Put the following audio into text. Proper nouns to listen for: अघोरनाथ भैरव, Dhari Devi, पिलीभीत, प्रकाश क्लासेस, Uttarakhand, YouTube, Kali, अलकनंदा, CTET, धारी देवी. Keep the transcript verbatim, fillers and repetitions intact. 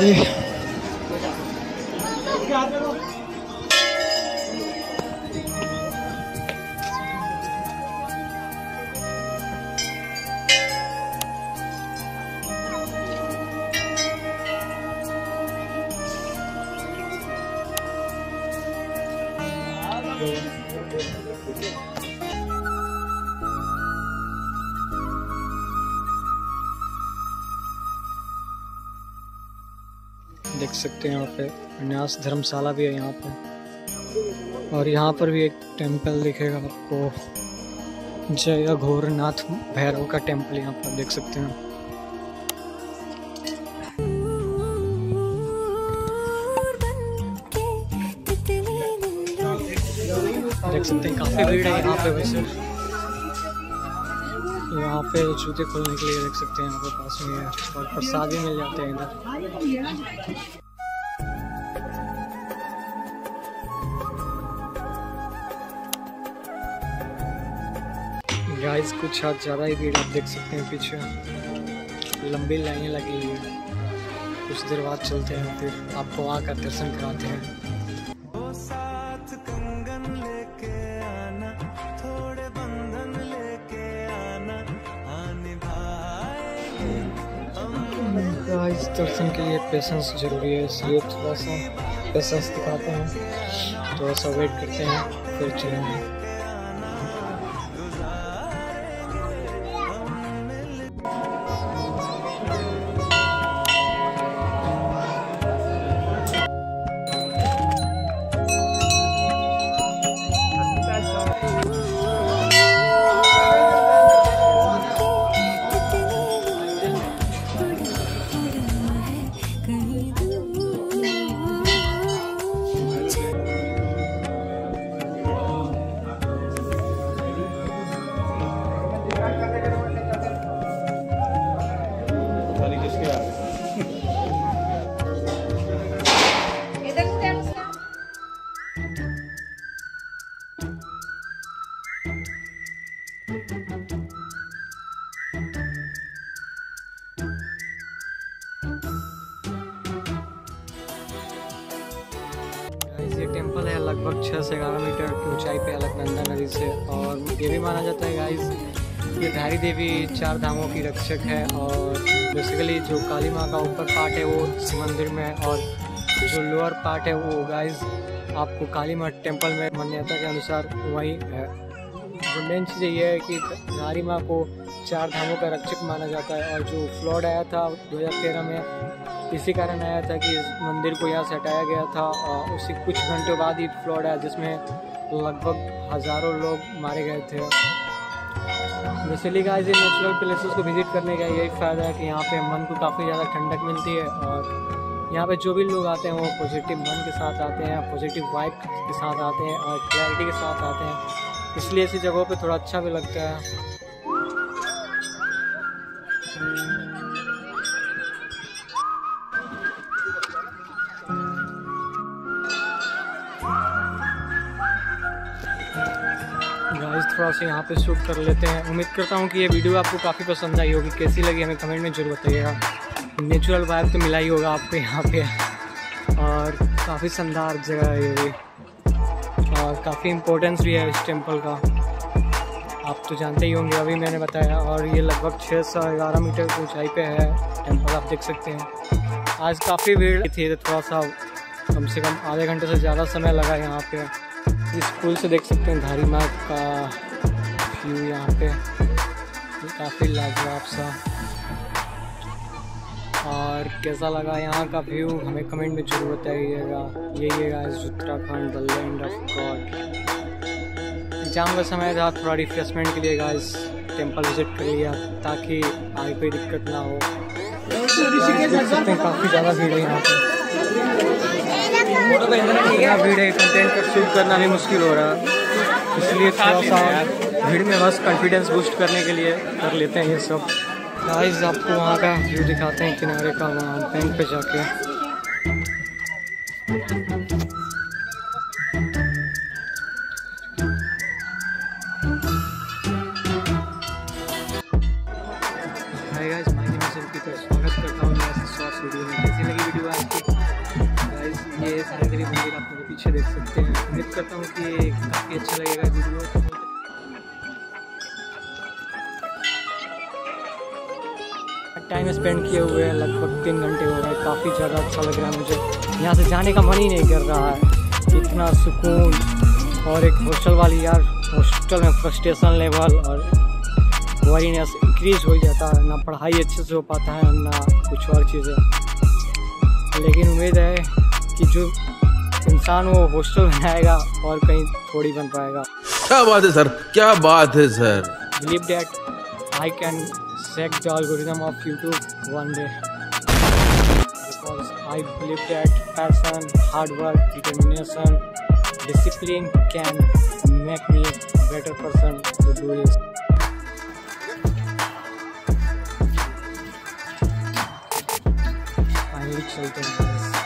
जी देख सकते हैं यहाँ पे न्यास धर्मशाला भी है यहाँ पर, और यहाँ पर भी एक टेंपल दिखेगा आपको, जय अघोरनाथ भैरव का टेंपल यहाँ पर देख सकते हैं। देख सकते हैं काफी भीड़ है यहाँ पे। वैसे यहाँ पे जूते खोलने के लिए देख सकते हैं यहाँ पे पास में है, और प्रसाद भी मिल जाते हैं इधर। गाइस कुछ हाथ ज़्यादा ही भीड़ आप देख सकते हैं, पीछे लंबी लाइनें लगी हुई है। कुछ देर बाद चलते हैं फिर आपको आकर दर्शन कराते हैं। इस दर्शन के लिए पेशेंस जरूरी है, इसलिए थोड़ा सा पेशेंस दिखाते हैं, थोड़ा सा वेट करते हैं फिर चलेंगे। टेम्पल है लगभग छः से ग्यारह मीटर की ऊंचाई पे अलकनंदा नदी से, और ये भी माना जाता है गाइस ये धारी देवी चार धामों की रक्षक है, और बेसिकली जो काली माँ का ऊपर पार्ट है वो इस मंदिर में है, और जो लोअर पार्ट है वो गाइस आपको काली माँ टेम्पल में मान्यता के अनुसार वही है। जो मेन चीज़ ये है कि धारी माँ को चार धामों का रक्षक माना जाता है, और जो फ्लड आया था दो हज़ार तेरह में इसी कारण आया था कि इस मंदिर को यहाँ से हटाया गया था, और उसी कुछ घंटों बाद ही फ्लड आया जिसमें लगभग हज़ारों लोग मारे गए थे। बेसिकली गाइस इन नेचुरल प्लेसेस को विज़िट करने का यही फ़ायदा है कि यहाँ पे मन को काफ़ी ज़्यादा ठंडक मिलती है, और यहाँ पे जो भी लोग आते हैं वो पॉजिटिव मन के साथ आते हैं, पॉजिटिव वाइब के साथ आते हैं, और क्लैरिटी के साथ आते हैं, इसलिए ऐसी जगहों पर थोड़ा अच्छा भी लगता है। थोड़ा सा यहाँ पे शूट कर लेते हैं। उम्मीद करता हूँ कि ये वीडियो आपको काफ़ी पसंद आई होगी, कैसी लगी हमें कमेंट में जरूर बताइएगा। नेचुरल वाइब तो मिला ही होगा आपको यहाँ पे, और काफ़ी शानदार जगह है ये भी, और काफ़ी इम्पोर्टेंस भी है इस टेंपल का, आप तो जानते ही होंगे अभी मैंने बताया। और ये लगभग छः से ग्यारह मीटर की ऊँचाई पर है टेम्पल, आप देख सकते हैं। आज काफ़ी भीड़ थी तो थोड़ा सा कम से कम आधे घंटे से ज़्यादा समय लगा यहाँ पर। इस पुल से देख सकते हैं धारी माँ का व्यू यहाँ पे काफ़ी लाजवाब सा। और कैसा लगा यहाँ का व्यू हमें कमेंट में जरूर बताइएगा। यही है guys Uttarakhand the land of God. Exam का समय था, थोड़ा रिफ्रेशमेंट के लिए गाइस टेम्पल विजिट कर लिया ताकि आगे कोई दिक्कत ना हो। देख सकते हैं काफ़ी ज़्यादा भीड़ है यहाँ पर, इतना भीड़ है कंटेंट का शूट करना भी मुश्किल हो रहा है, इसलिए थोड़ा सा भीड़ में बस कॉन्फिडेंस बूस्ट करने के लिए कर लेते हैं ये सब। गाइस आपको वहाँ का व्यू दिखाते हैं किनारे का, वहाँ बैंक पे जाके। स्वागत करता हूँ, कैसी लगी वीडियो करके काफ़ी अच्छा लगेगा वीडियो। टाइम स्पेंड किए हुए हैं, लगभग तीन घंटे हो गए। काफ़ी ज़्यादा अच्छा लग रहा है मुझे, यहाँ से जाने का मन ही नहीं कर रहा है, इतना सुकून। और एक हॉस्टल वाली यार, हॉस्टल में फ्रस्ट्रेशन लेवल और वरीनेस इंक्रीज हो जाता है, ना पढ़ाई अच्छे से हो पाता है ना कुछ और चीज़ें। लेकिन उम्मीद है कि जो इंसान वो हॉस्टल में आएगा और कहीं थोड़ी बन पाएगा। क्या बात है सर, क्या बात है sir. Believe that I can check the algorithm of YouTube one day, because I believe that passion, hard work, determination, discipline can make me a better person to do this. Finally, चलते हैं।